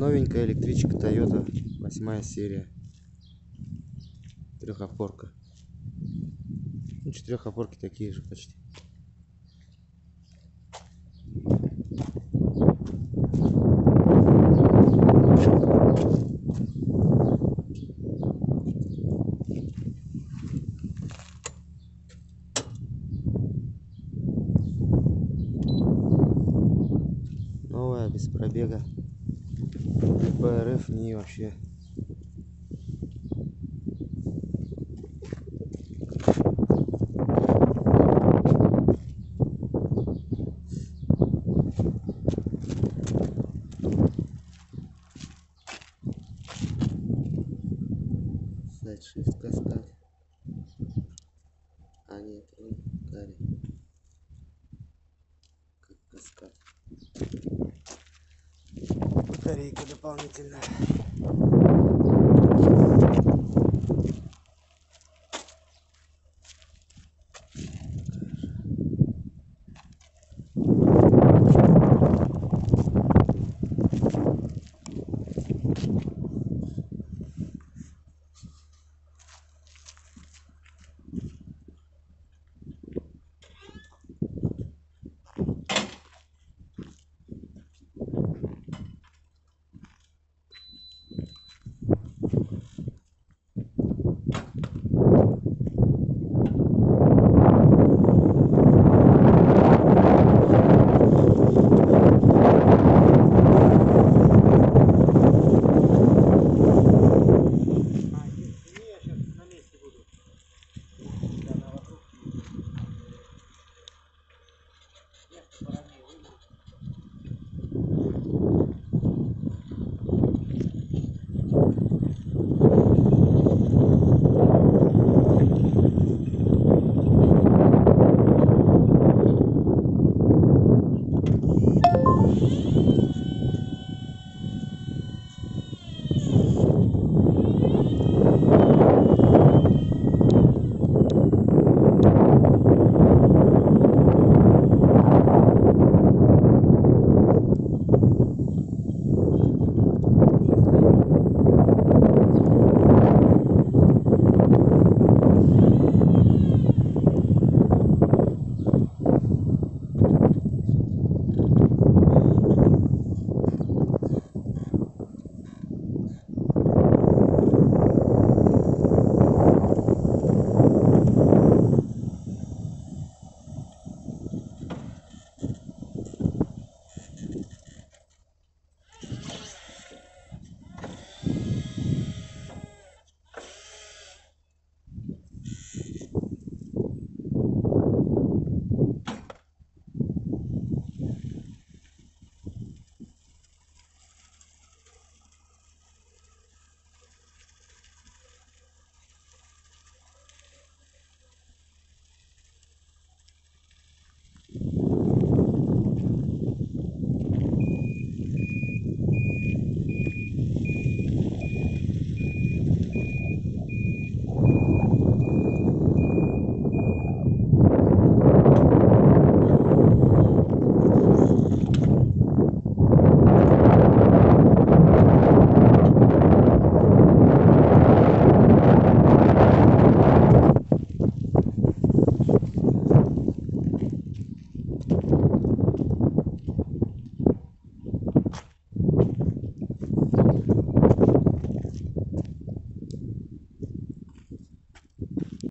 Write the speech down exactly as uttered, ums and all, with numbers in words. Новенькая электричка Toyota, восьмая серия, трехопорка. Ну, четырехопорки такие же почти. Новая, без пробега. ПРФ не вообще. Сайд-шифт каскад. А нет, он карри. Как каскад. Батарейка дополнительная.